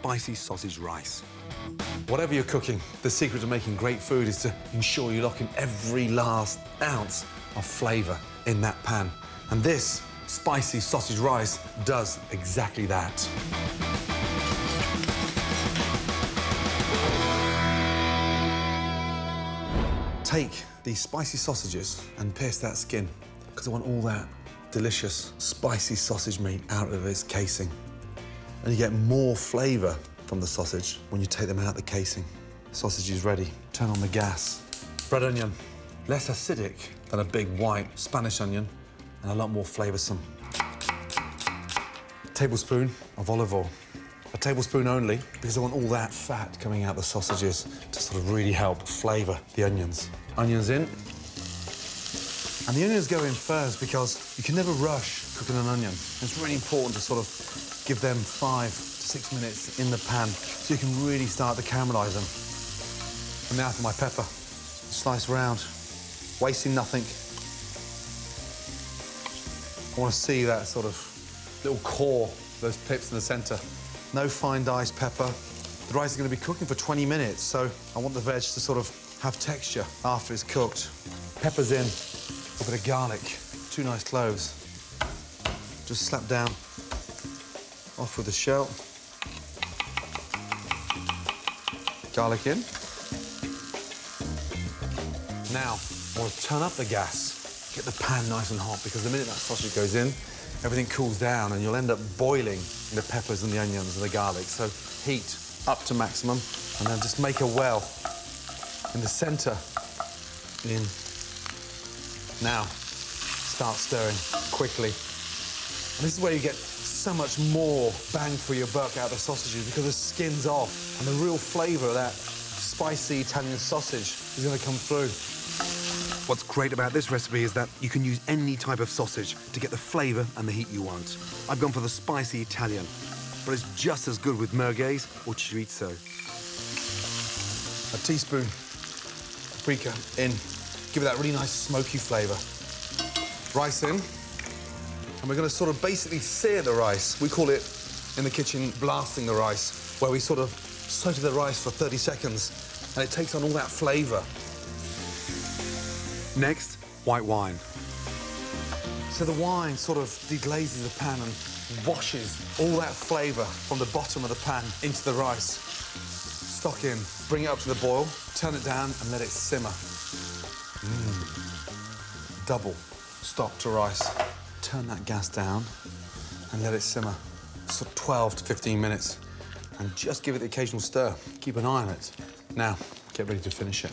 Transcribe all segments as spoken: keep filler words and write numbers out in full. spicy sausage rice. Whatever you're cooking, the secret to making great food is to ensure you lock in every last ounce of flavour in that pan. And this spicy sausage rice does exactly that. Take the spicy sausages and pierce that skin, because I want all that delicious, spicy sausage meat out of its casing. And you get more flavour from the sausage when you take them out of the casing. Sausage is ready. Turn on the gas. Red onion. Less acidic than a big white Spanish onion, and a lot more flavoursome. A tablespoon of olive oil. A tablespoon only, because I want all that fat coming out of the sausages to sort of really help flavour the onions. Onions in. And the onions go in first because you can never rush cooking an onion. It's really important to sort of give them five to six minutes in the pan so you can really start to caramelise them. And now for my pepper. Slice round, wasting nothing. I want to see that sort of little core, those pips in the centre. No fine-diced pepper. The rice is going to be cooking for twenty minutes, so I want the veg to sort of have texture after it's cooked. Pepper's in, a bit of garlic, two nice cloves. Just slap down, off with the shell. Garlic in. Now, I want to turn up the gas, get the pan nice and hot, because the minute that sausage goes in, everything cools down and you'll end up boiling the peppers and the onions and the garlic. So heat up to maximum and then just make a well in the centre. In. Now, start stirring quickly. And this is where you get so much more bang for your buck out of sausages, because the skin's off and the real flavour of that spicy Italian sausage is going to come through. What's great about this recipe is that you can use any type of sausage to get the flavour and the heat you want. I've gone for the spicy Italian, but it's just as good with merguez or chorizo. A teaspoon of paprika in. Give it that really nice smoky flavour. Rice in. And we're going to sort of basically sear the rice. We call it, in the kitchen, blasting the rice, where we sort of soak the rice for thirty seconds and it takes on all that flavour. Next, white wine. So the wine sort of deglazes the pan and washes all that flavour from the bottom of the pan into the rice. Stock in, bring it up to the boil, turn it down and let it simmer. Mm. Double stock to rice. Turn that gas down and let it simmer. So twelve to fifteen minutes. And just give it the occasional stir. Keep an eye on it. Now, get ready to finish it.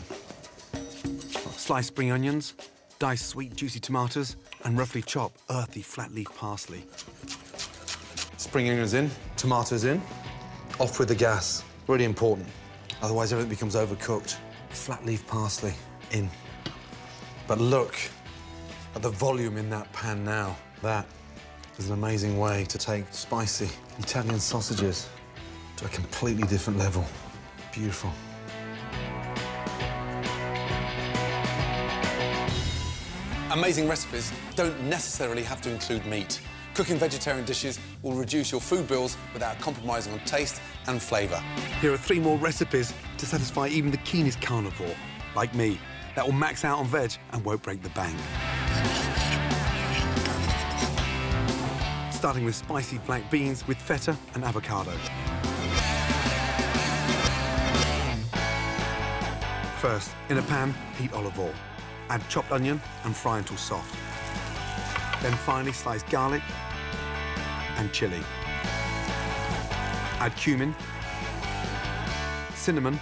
Slice spring onions, dice sweet, juicy tomatoes, and roughly chop earthy, flat-leaf parsley. Spring onions in, tomatoes in, off with the gas. Really important, otherwise everything becomes overcooked. Flat-leaf parsley in. But look at the volume in that pan now. That is an amazing way to take spicy Italian sausages to a completely different level. Beautiful. Amazing recipes don't necessarily have to include meat. Cooking vegetarian dishes will reduce your food bills without compromising on taste and flavour. Here are three more recipes to satisfy even the keenest carnivore, like me, that will max out on veg and won't break the bank. Starting with spicy black beans with feta and avocado. First, in a pan, heat olive oil. Add chopped onion and fry until soft. Then finely slice garlic and chilli. Add cumin, cinnamon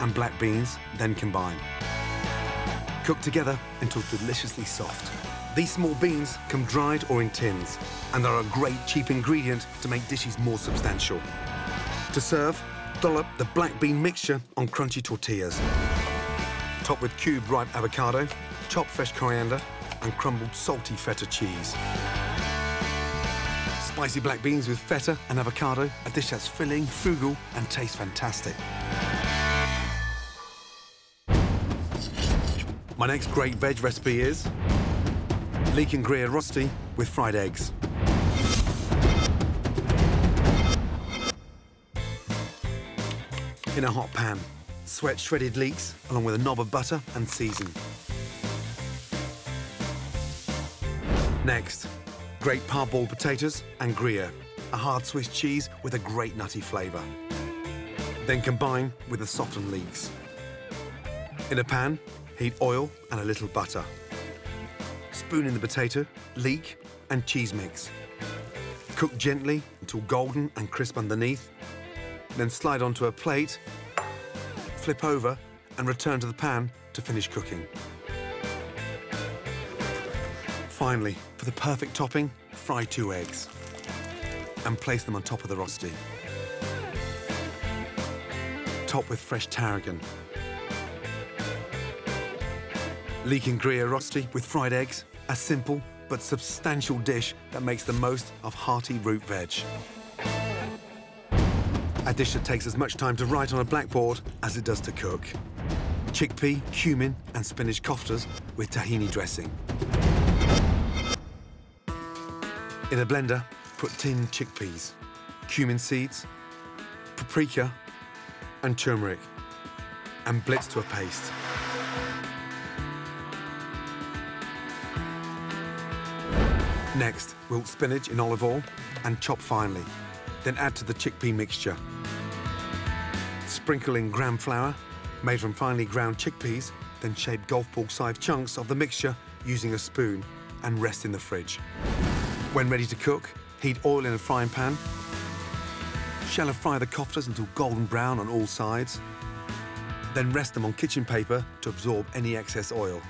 and black beans, then combine. Cook together until deliciously soft. These small beans come dried or in tins, and they're a great cheap ingredient to make dishes more substantial. To serve, dollop the black bean mixture on crunchy tortillas. Top with cubed ripe avocado, chopped fresh coriander, and crumbled salty feta cheese. Spicy black beans with feta and avocado, a dish that's filling, frugal, and tastes fantastic. My next great veg recipe is leek and Gruyere rosti with fried eggs. in a hot pan. Sweat shredded leeks along with a knob of butter and season. Next, grate parboiled potatoes and Gruyere, a hard Swiss cheese with a great nutty flavour. Then combine with the softened leeks. In a pan, heat oil and a little butter. Spoon in the potato, leek and cheese mix. Cook gently until golden and crisp underneath, then slide onto a plate, flip over and return to the pan to finish cooking. Finally, for the perfect topping, fry two eggs and place them on top of the rosti. Top with fresh tarragon. Leek and Gruyere rosti with fried eggs, a simple but substantial dish that makes the most of hearty root veg. A dish that takes as much time to write on a blackboard as it does to cook. Chickpea, cumin and spinach koftas with tahini dressing. In a blender, put tinned chickpeas, cumin seeds, paprika and turmeric, and blitz to a paste. Next, wilt spinach in olive oil and chop finely, then add to the chickpea mixture. Sprinkle in gram flour, made from finely ground chickpeas, then shape golf ball-sized chunks of the mixture using a spoon and rest in the fridge. When ready to cook, heat oil in a frying pan, shallow fry the koftas until golden brown on all sides, then rest them on kitchen paper to absorb any excess oil.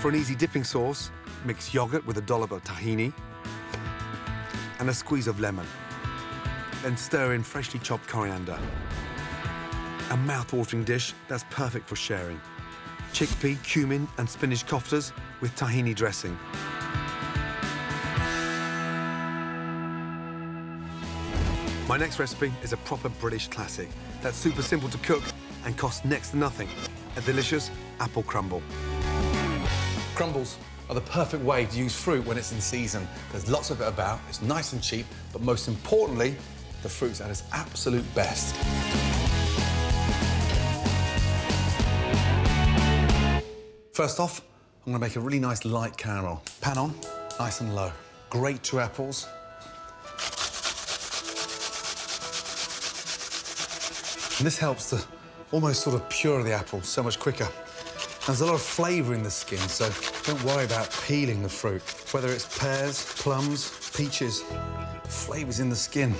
For an easy dipping sauce, mix yogurt with a dollop of tahini and a squeeze of lemon. Then stir in freshly chopped coriander. A mouth-watering dish that's perfect for sharing. Chickpea, cumin and spinach koftas with tahini dressing. My next recipe is a proper British classic that's super simple to cook and costs next to nothing. A delicious apple crumble. Crumbles are the perfect way to use fruit when it's in season. There's lots of it about, it's nice and cheap, but most importantly, the fruit's at its absolute best. First off, I'm gonna make a really nice light caramel. Pan on, nice and low. Grate two apples. And this helps to almost sort of puree the apple so much quicker. There's a lot of flavour in the skin, so don't worry about peeling the fruit. Whether it's pears, plums, peaches, the flavour's in the skin.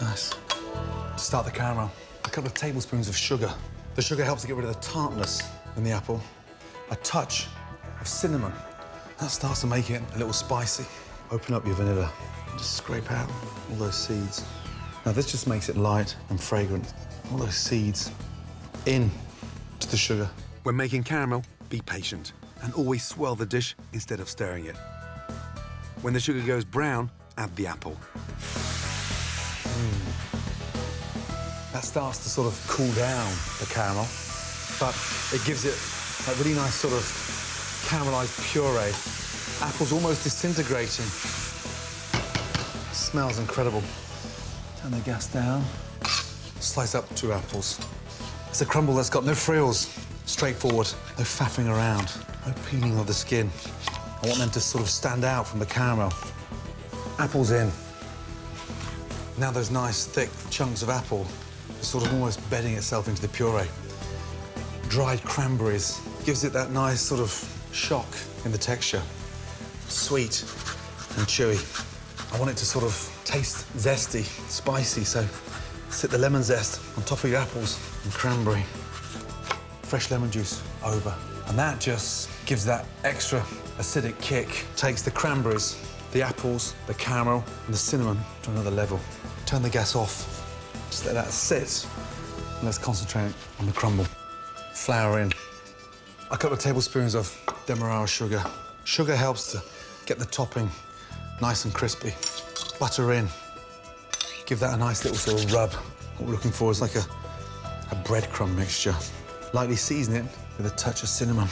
Nice. To start the caramel, a couple of tablespoons of sugar. The sugar helps to get rid of the tartness in the apple. A touch of cinnamon. That starts to make it a little spicy. Open up your vanilla. Just scrape out all those seeds. Now, this just makes it light and fragrant. All those seeds in. To the sugar. When making caramel, be patient and always swirl the dish instead of stirring it. When the sugar goes brown, add the apple. Mm. That starts to sort of cool down the caramel, but it gives it that really nice sort of caramelised puree. Apple's almost disintegrating. It smells incredible. Turn the gas down. Slice up two apples. It's a crumble that's got no frills. Straightforward, no faffing around, no peeling of the skin. I want them to sort of stand out from the caramel. Apples in. Now those nice, thick chunks of apple are sort of almost bedding itself into the puree. Dried cranberries gives it that nice sort of shock in the texture. Sweet and chewy. I want it to sort of taste zesty, spicy, so sit the lemon zest on top of your apples and cranberry. Fresh lemon juice over. And that just gives that extra acidic kick. Takes the cranberries, the apples, the caramel and the cinnamon to another level. Turn the gas off. Just let that sit. And let's concentrate on the crumble. Flour in. A couple of tablespoons of demerara sugar. Sugar helps to get the topping nice and crispy. Butter in. Give that a nice little sort of rub. What we're looking for is like a, a breadcrumb mixture. Lightly season it with a touch of cinnamon.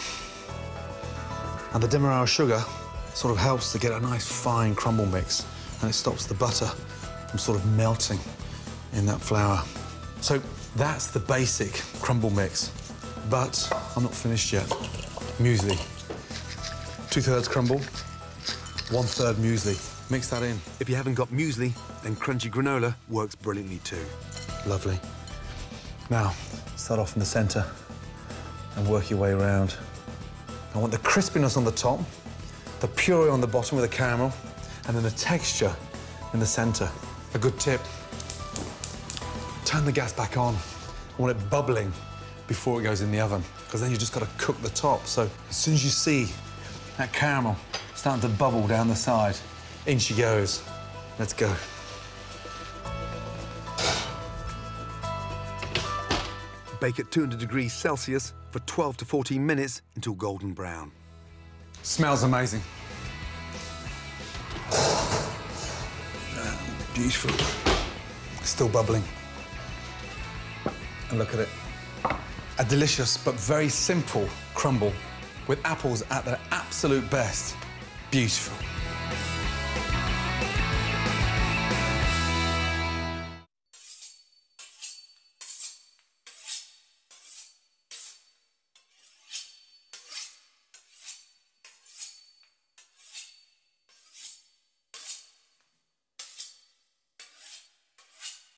And the demerara sugar sort of helps to get a nice fine crumble mix, and it stops the butter from sort of melting in that flour. So that's the basic crumble mix, but I'm not finished yet. Muesli. Two-thirds crumble, one-third muesli. Mix that in. If you haven't got muesli, then crunchy granola works brilliantly too. Lovely. Now, start off in the centre and work your way around. I want the crispiness on the top, the puree on the bottom with the caramel, and then the texture in the centre. A good tip, turn the gas back on. I want it bubbling before it goes in the oven, because then you've just got to cook the top. So as soon as you see that caramel starting to bubble down the side, in she goes. Let's go. Bake at two hundred degrees Celsius for twelve to fourteen minutes until golden brown. Smells amazing. Oh, beautiful. Still bubbling. And look at it. A delicious but very simple crumble with apples at their absolute best. Beautiful.